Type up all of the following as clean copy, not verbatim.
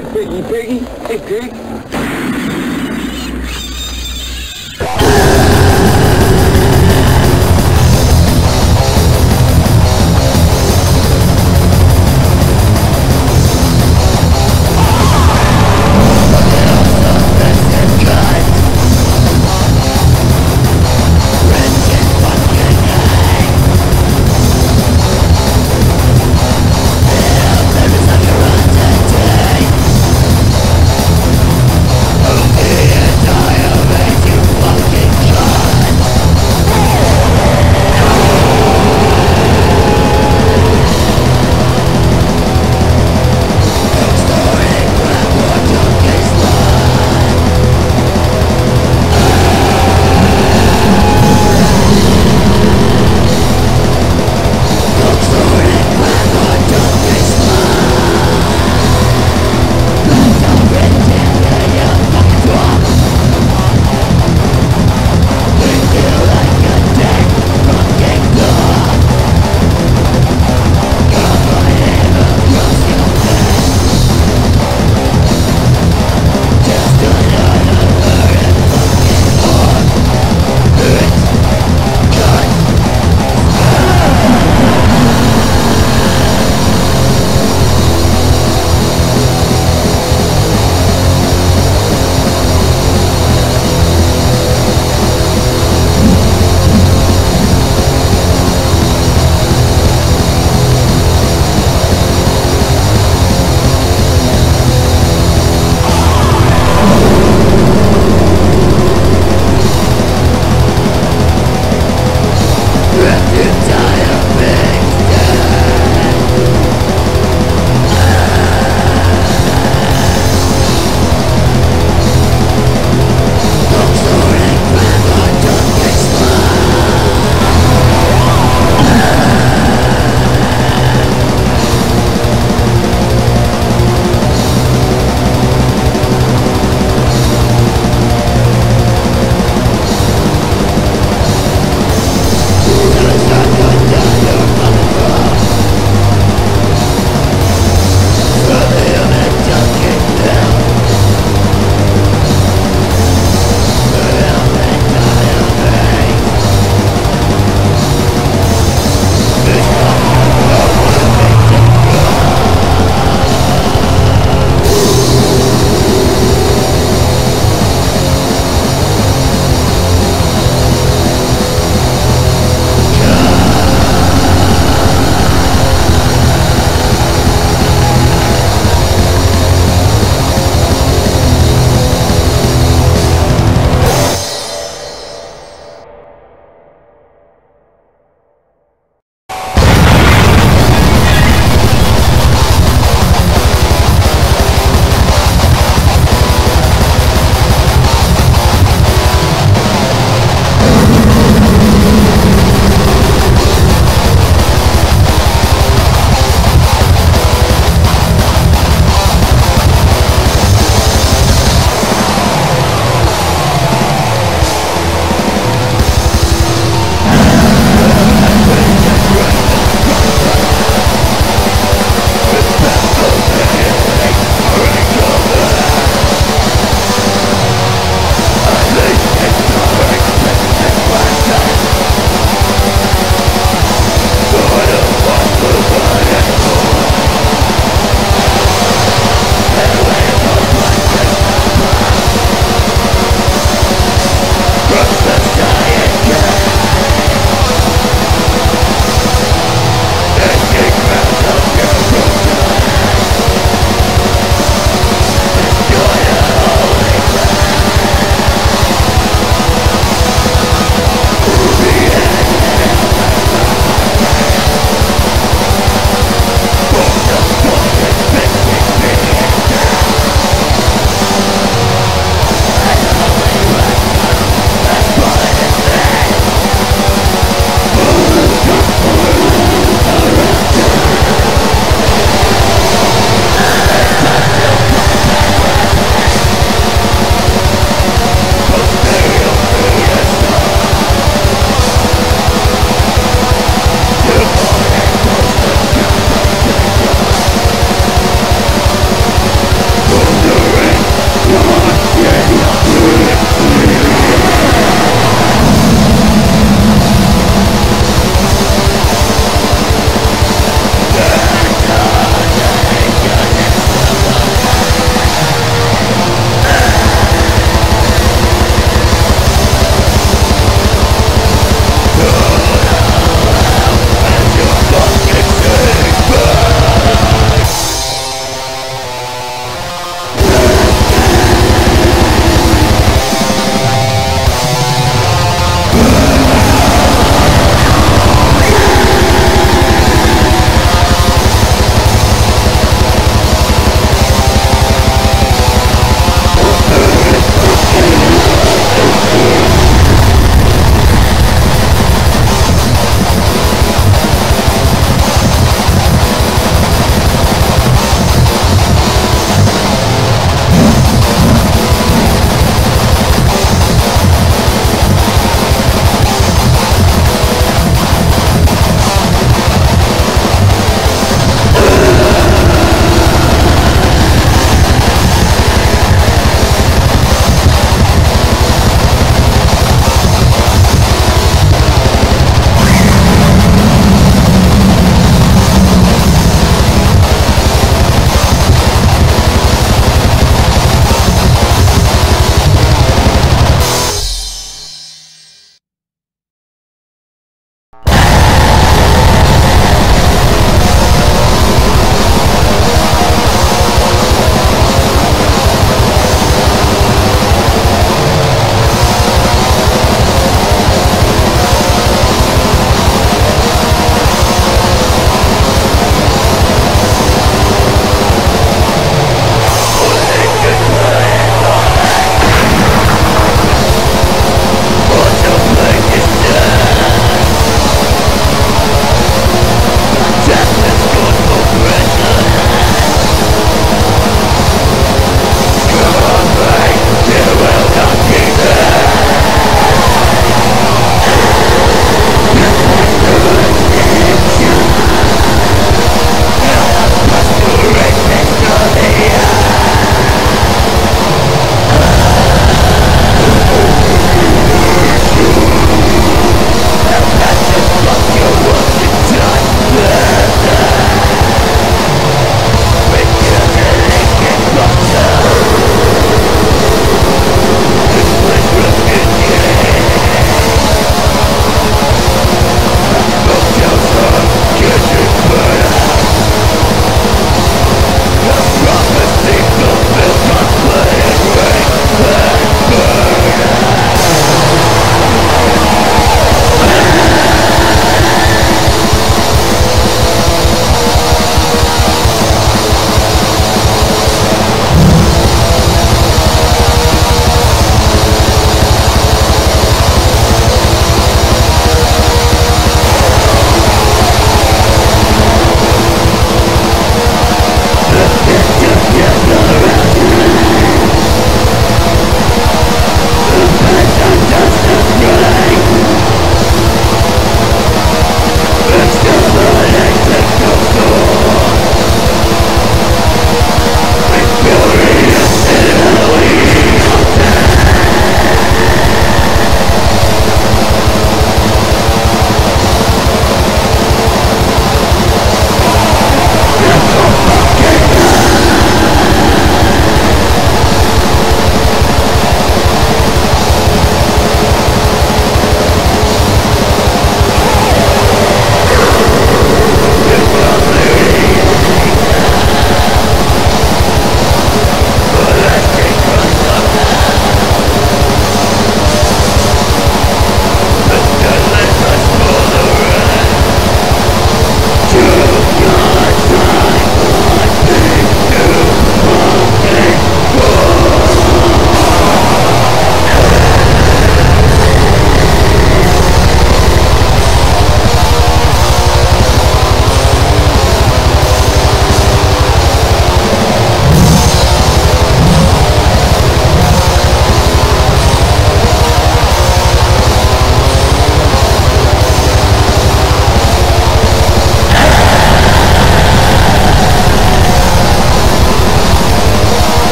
Hey, piggy, piggy. Hey, pig.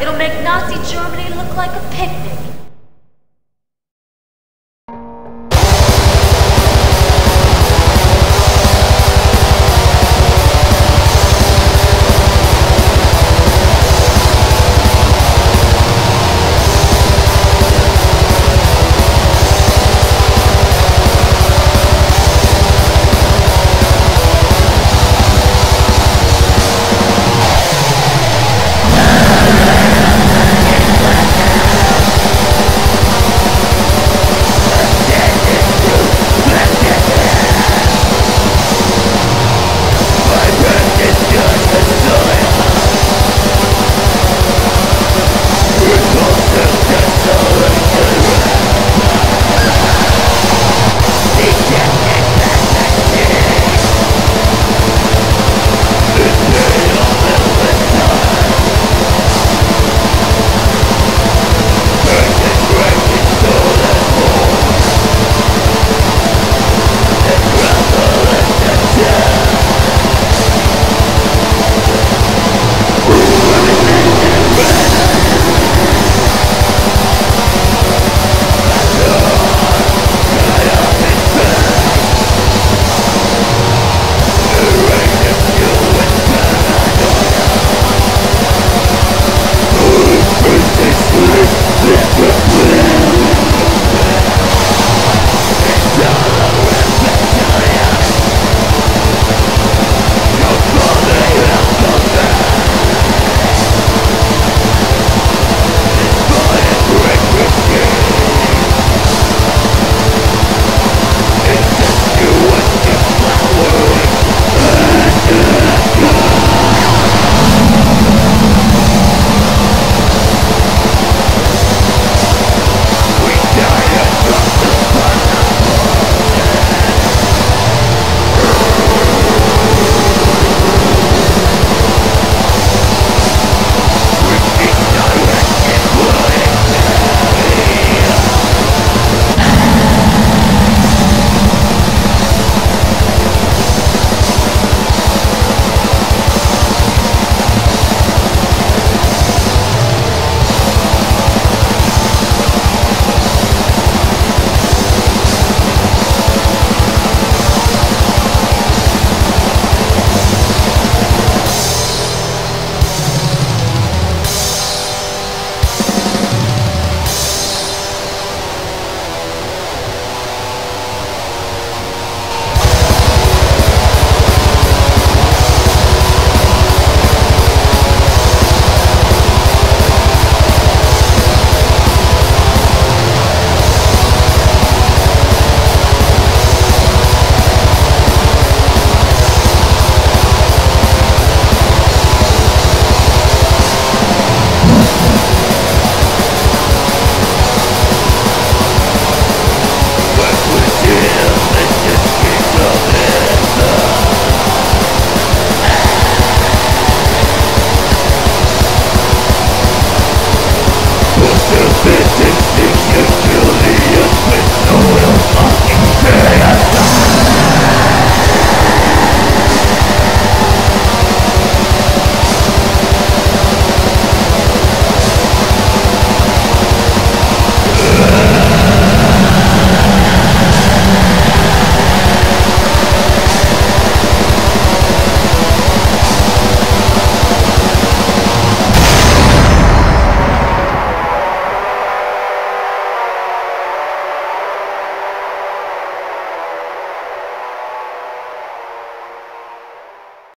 It'll make Nazi Germany look like a picnic.